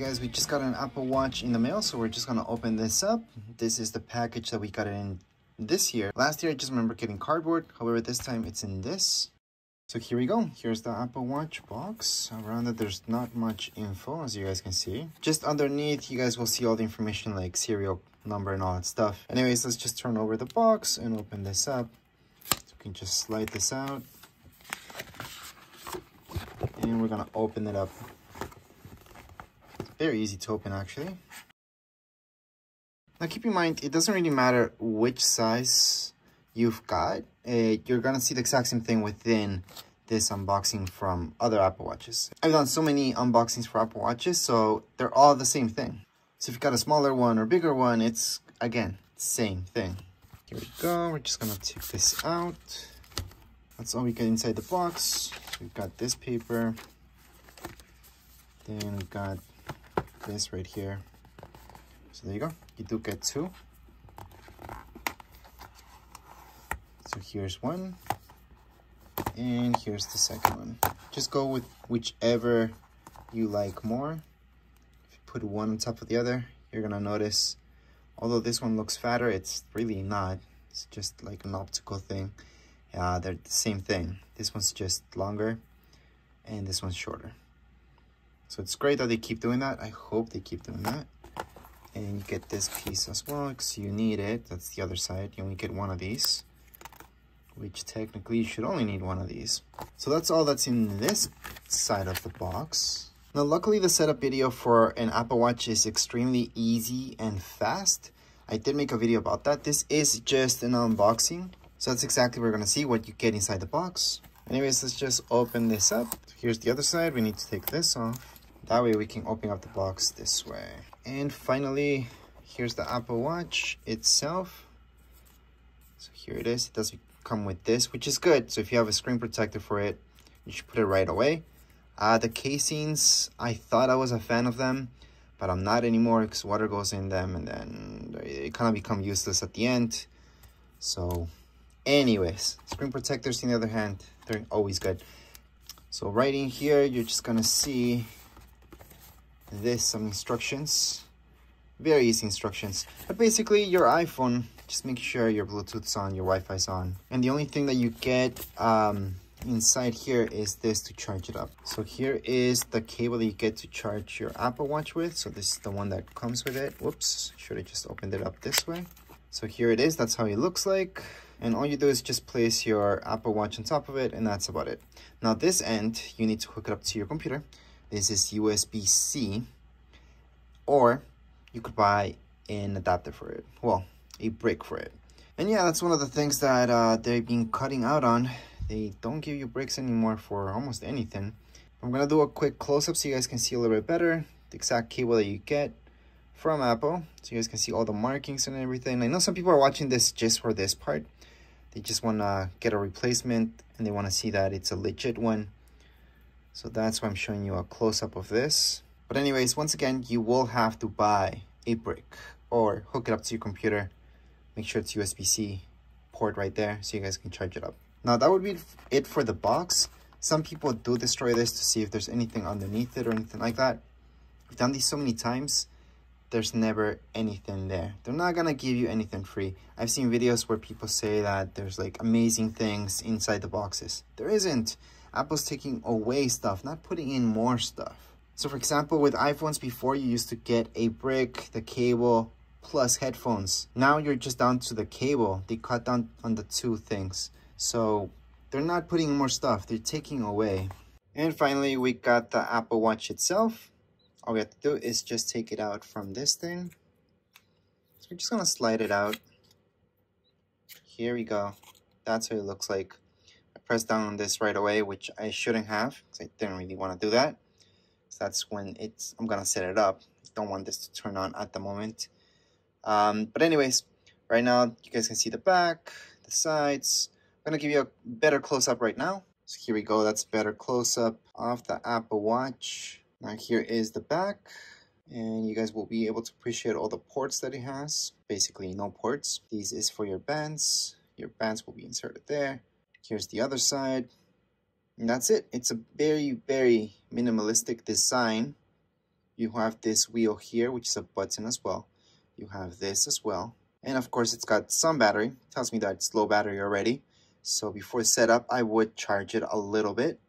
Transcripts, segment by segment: guys, we just got an Apple Watch in the mail, so we're just gonna open this up. This is the package that we got in this year. Last year I just remember getting cardboard, however this time it's in this. So here we go, here's the Apple Watch box. Around it there's not much info, as you guys can see. Just underneath you guys will see all the information like serial number and all that stuff. Anyways, let's just turn over the box and open this up. So we can just slide this out. And we're gonna open it up. It's very easy to open actually. Now keep in mind, it doesn't really matter which size you've got. You're gonna see the exact same thing within this unboxing from other Apple Watches. I've done so many unboxings for Apple Watches, so they're all the same thing. So if you've got a smaller one or bigger one, it's, again, same thing. Here we go, we're just gonna take this out. That's all we get inside the box. We've got this paper. Then we've got this right here. So there you go, you do get two. So here's one, and here's the second one. Just go with whichever you like more. If you put one on top of the other, you're gonna notice, although this one looks fatter, it's really not. It's just like an optical thing. They're the same thing. This one's just longer, and this one's shorter. So it's great that they keep doing that. I hope they keep doing that. And you get this piece as well, because you need it. That's the other side. You only get one of these, which technically you should only need one of these. So that's all that's in this side of the box. Now, luckily, the setup video for an Apple Watch is extremely easy and fast. I did make a video about that. This is just an unboxing. So that's exactly what we're gonna see, what you get inside the box. Anyways, let's just open this up. Here's the other side. We need to take this off. That way we can open up the box this way. And finally, here's the Apple Watch itself. So here it is. It does come with this, which is good. So if you have a screen protector for it, you should put it right away. The casings, I thought I was a fan of them, but I'm not anymore because water goes in them and then it kind of become useless at the end. So anyways, screen protectors on the other hand, they're always good. So right in here, you're just gonna see this, some instructions, very easy instructions, but basically your iPhone, just make sure your Bluetooth's on, your Wi-Fi's on, and the only thing that you get inside here is this to charge it up. So here is the cable that you get to charge your Apple Watch with. So this is the one that comes with it. Whoops, should have just opened it up this way. So here it is, that's how it looks like, and all you do is just place your Apple Watch on top of it, and that's about it. Now this end, you need to hook it up to your computer. This is USB-C, or you could buy an adapter for it, well, a brick for it. And yeah, that's one of the things that they've been cutting out on. They don't give you bricks anymore for almost anything. I'm gonna do a quick close-up so you guys can see a little bit better the exact cable that you get from Apple, so you guys can see all the markings and everything. I know some people are watching this just for this part. They just wanna get a replacement, and they wanna see that it's a legit one. So that's why I'm showing you a close-up of this. But anyways, once again, you will have to buy a brick or hook it up to your computer. Make sure it's USB-C port right there so you guys can charge it up. Now that would be it for the box. Some people do destroy this to see if there's anything underneath it or anything like that. I've done these so many times, there's never anything there. They're not gonna give you anything free. I've seen videos where people say that there's like amazing things inside the boxes. There isn't. Apple's taking away stuff, not putting in more stuff. So for example, with iPhones before, you used to get a brick, the cable, plus headphones. Now you're just down to the cable. They cut down on the two things. So they're not putting in more stuff, they're taking away. And finally, we got the Apple Watch itself. All we have to do is just take it out from this thing. So we're just gonna slide it out. Here we go. That's what it looks like. Press down on this right away, which I shouldn't have because I didn't really want to do that. So that's when it's, I'm gonna set it up. Don't want this to turn on at the moment. But anyways, right now you guys can see the back, the sides. I'm gonna give you a better close-up right now. So here we go, that's a better close-up of the Apple Watch. Now here is the back, and you guys will be able to appreciate all the ports that it has. Basically no ports. These is for your bands. Your bands will be inserted there. Here's the other side, and that's it. It's a very, very minimalistic design. You have this wheel here, which is a button as well. You have this as well. And of course, it's got some battery. It tells me that it's low battery already. So before setup, I would charge it a little bit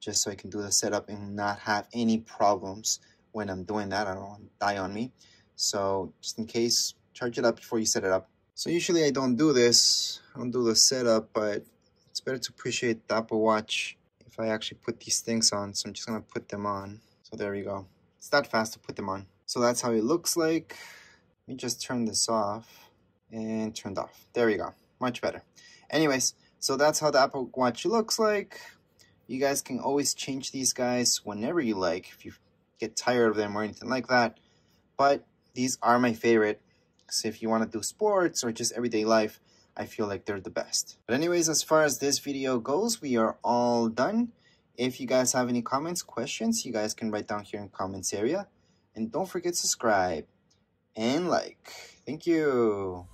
just so I can do the setup and not have any problems when I'm doing that. I don't want it to die on me. So just in case, charge it up before you set it up. So usually I don't do this. I don't do the setup, but it's better to appreciate the Apple Watch if I actually put these things on. So I'm just going to put them on. So there we go. It's that fast to put them on. So that's how it looks like. Let me just turn this off and turn it off. There we go. Much better. Anyways, so that's how the Apple Watch looks like. You guys can always change these guys whenever you like, if you get tired of them or anything like that. But these are my favorite. So if you want to do sports or just everyday life, I feel like they're the best. But anyways, as far as this video goes, we are all done. If you guys have any comments, questions, you guys can write down here in the comments area. And don't forget to subscribe and like. Thank you.